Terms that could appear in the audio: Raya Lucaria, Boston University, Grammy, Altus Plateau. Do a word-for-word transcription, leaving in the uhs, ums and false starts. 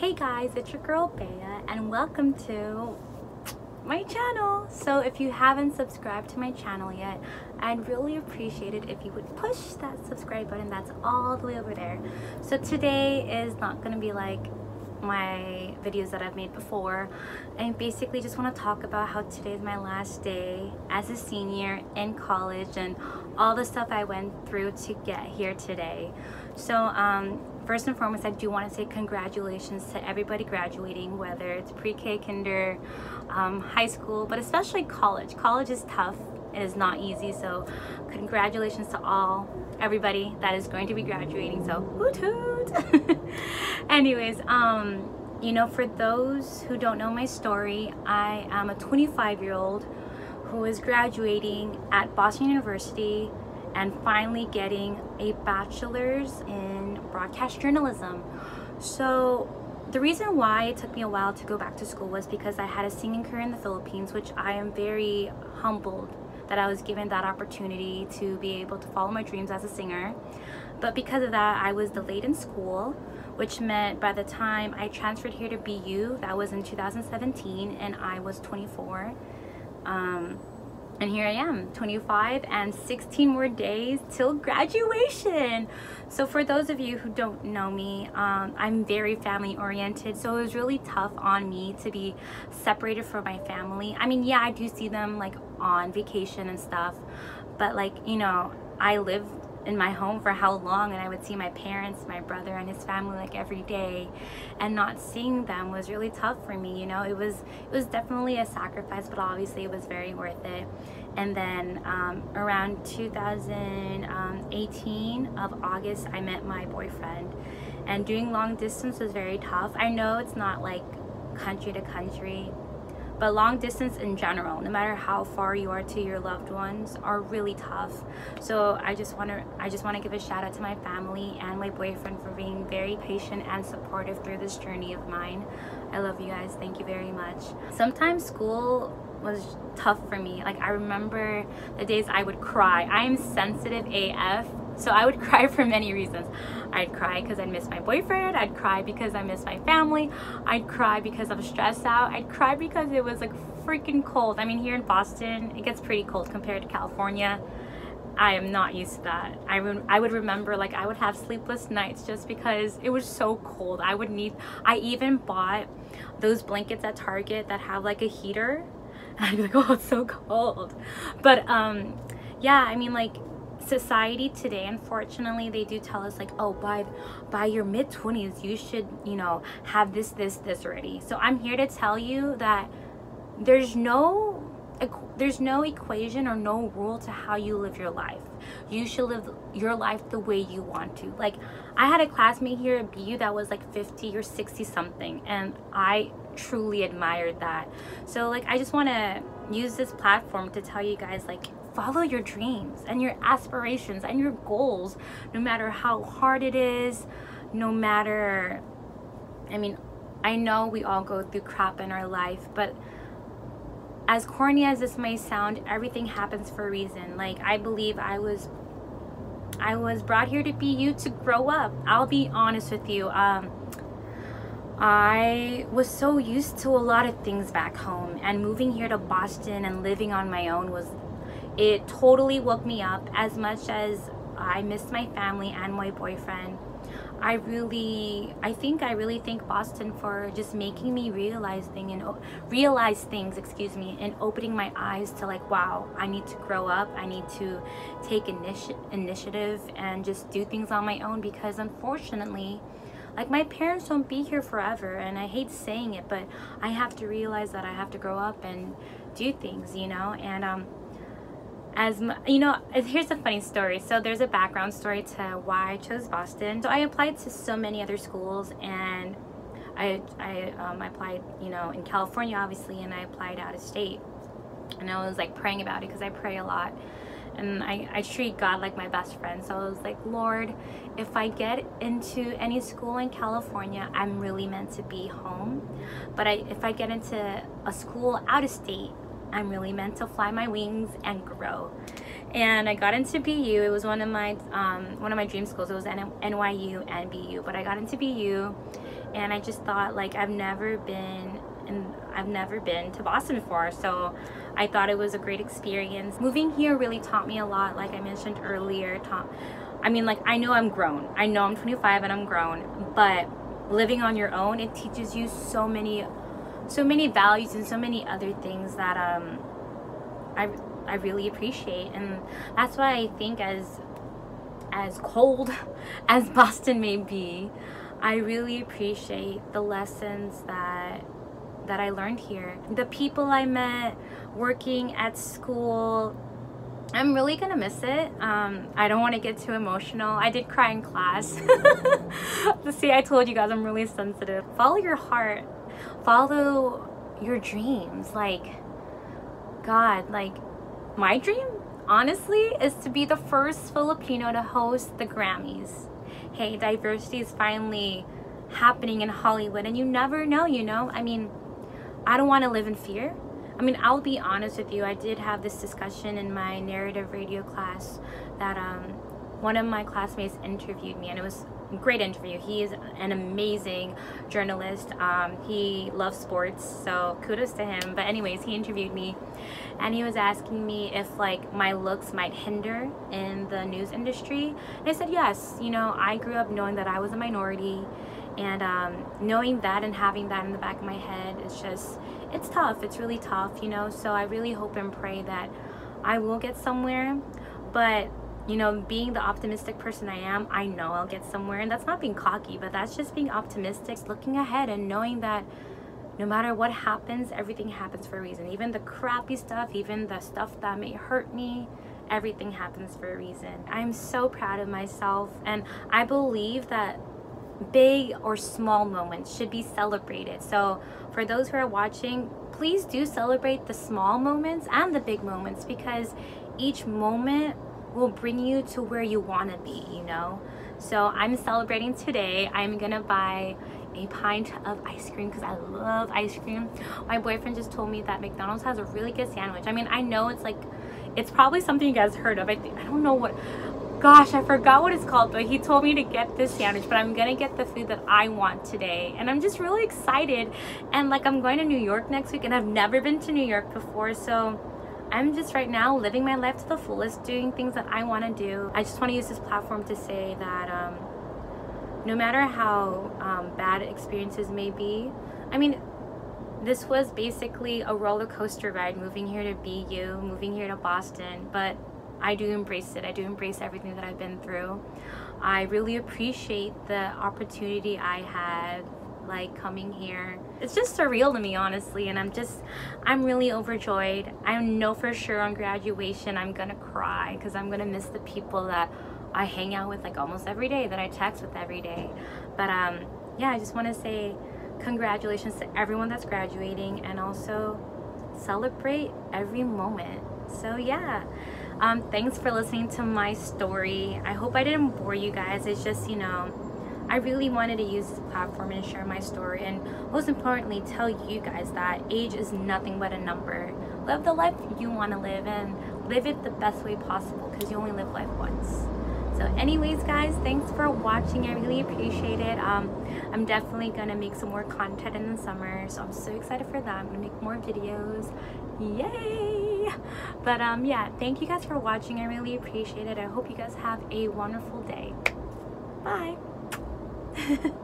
Hey guys, it's your girl Bea and welcome to my channel. So if you haven't subscribed to my channel yet, I'd really appreciate it if you would push that subscribe button that's all the way over there. So today is not going to be like my videos that I've made before. I basically just want to talk about how today is my last day as a senior in college and all the stuff I went through to get here today. So um first and foremost, I do want to say congratulations to everybody graduating, whether it's pre-K, kinder, um, high school, but especially college. College is tough. It is not easy. So congratulations to all, everybody that is going to be graduating. So hoot hoot. Anyways, um, you know, for those who don't know my story, I am a twenty-five-year-old who is graduating at Boston University and finally getting a bachelor's in broadcast journalism. So the reason why it took me a while to go back to school was because I had a singing career in the Philippines, which I am very humbled that I was given that opportunity to be able to follow my dreams as a singer. But because of that, I was delayed in school, which meant by the time I transferred here to B U, that was in two thousand seventeen, and I was twenty-four. Um, And here I am, twenty-five, and sixteen more days till graduation. So for those of you who don't know me, um, I'm very family oriented. So it was really tough on me to be separated from my family. I mean, yeah, I do see them like on vacation and stuff, but like, you know, I live in my home for how long, and I would see my parents, my brother and his family like every day, and not seeing them was really tough for me. You know, it was it was definitely a sacrifice, but obviously it was very worth it. And then um, around two thousand eighteen of August, I met my boyfriend, and doing long distance was very tough. I know it's not like country to country, but long distance in general, no matter how far you are to your loved ones, are really tough. So I just want to I just want to give a shout out to my family and my boyfriend for being very patient and supportive through this journey of mine. I love you guys. Thank you very much. Sometimes school was tough for me. Like, I remember the days I would cry. I am sensitive A F. So I would cry for many reasons. I'd cry because I missed my boyfriend. I'd cry because I missed my family. I'd cry because I'm stressed out. I'd cry because it was like freaking cold. I mean, here in Boston, it gets pretty cold compared to California. I am not used to that. I, re I would remember, like, I would have sleepless nights just because it was so cold. I would need, I even bought those blankets at Target that have like a heater. And I'd be like, oh, it's so cold. But um, yeah, I mean, like, society today, unfortunately, they do tell us like, oh, by by your mid twenties you should, you know, have this this this already. So I'm here to tell you that there's no there's no equation or no rule to how you live your life. You should live your life the way you want to. Like, I had a classmate here at B U that was like fifty or sixty something, and I truly admired that. So like, I just want to use this platform to tell you guys, like, follow your dreams and your aspirations and your goals, no matter how hard it is, no matter, I mean, I know we all go through crap in our life, but as corny as this may sound, everything happens for a reason. Like, I believe I was I was brought here to be you to grow up. I'll be honest with you, um I was so used to a lot of things back home, and moving here to Boston and living on my own was it totally woke me up. As much as I missed my family and my boyfriend, I really, I think I really thank Boston for just making me realize thing and realize things, excuse me, and opening my eyes to like, wow, I need to grow up. I need to take initi initiative and just do things on my own, because unfortunately, like, my parents won't be here forever, and I hate saying it, but I have to realize that I have to grow up and do things, you know. And um, As you know, here's a funny story. So there's a background story to why I chose Boston. So I applied to so many other schools, and I, I um, applied, you know, in California, obviously, and I applied out of state. And I was like praying about it, because I pray a lot, and I, I treat God like my best friend. So I was like, Lord, if I get into any school in California, I'm really meant to be home. But I, if I get into a school out of state, I'm really meant to fly my wings and grow. And I got into B U. It was one of my um, one of my dream schools. It was N Y U and B U, but I got into B U, and I just thought, like, I've never been and I've never been to Boston before, so I thought it was a great experience. Moving here really taught me a lot, like I mentioned earlier. Taught, I mean, like, I know I'm grown. I know I'm twenty-five and I'm grown, but living on your own, it teaches you so many, so many values and so many other things that um, I, I really appreciate. And that's why I think, as, as cold as Boston may be, I really appreciate the lessons that that I learned here. The people I met working at school, I'm really gonna miss it. Um, I don't wanna get too emotional. I did cry in class. See, I told you guys I'm really sensitive. Follow your heart, follow your dreams. Like, God, like, my dream, honestly, is to be the first Filipino to host the Grammys. Hey, diversity is finally happening in Hollywood, and you never know, you know? I mean, I don't want to live in fear. I mean, I'll be honest with you, I did have this discussion in my narrative radio class that um, one of my classmates interviewed me, and it was a great interview. He is an amazing journalist. Um, he loves sports, so kudos to him. But anyways, he interviewed me, and he was asking me if, like, my looks might hinder in the news industry. And I said yes. You know, I grew up knowing that I was a minority, and um, knowing that and having that in the back of my head, it's just, it's tough, it's really tough, you know? So I really hope and pray that I will get somewhere, but, you know, being the optimistic person I am, I know I'll get somewhere, and that's not being cocky, but that's just being optimistic, looking ahead and knowing that no matter what happens, everything happens for a reason. Even the crappy stuff, even the stuff that may hurt me, everything happens for a reason. I'm so proud of myself, and I believe that big or small moments should be celebrated. So for those who are watching, please do celebrate the small moments and the big moments, because each moment will bring you to where you want to be, you know? So I'm celebrating today. I'm gonna buy a pint of ice cream because I love ice cream. My boyfriend just told me that McDonald's has a really good sandwich. I mean, I know it's like, it's probably something you guys heard of. I think, I don't know what, gosh, I forgot what it's called, but he told me to get this sandwich, but I'm gonna get the food that I want today, and I'm just really excited. And, like, I'm going to New York next week, and I've never been to New York before, so I'm just right now living my life to the fullest, doing things that I want to do. I just want to use this platform to say that um, no matter how um, bad experiences may be, I mean, this was basically a roller coaster ride, moving here to B U, moving here to Boston, but I do embrace it. I do embrace everything that I've been through. I really appreciate the opportunity I had, like, coming here. It's just surreal to me, honestly, and I'm just, I'm really overjoyed. I know for sure on graduation I'm gonna cry, because I'm gonna miss the people that I hang out with, like, almost every day, that I text with every day. But um, yeah, I just want to say congratulations to everyone that's graduating, and also celebrate every moment. So yeah. Um, thanks for listening to my story. I hope I didn't bore you guys. It's just, you know, I really wanted to use this platform and share my story, and most importantly, tell you guys that age is nothing but a number. Live the life you want to live, and live it the best way possible, because you only live life once. So anyways, guys, thanks for watching. I really appreciate it. Um, I'm definitely going to make some more content in the summer, so I'm so excited for that. I'm going to make more videos. Yay! But um, yeah, thank you guys for watching. I really appreciate it. I hope you guys have a wonderful day. Bye!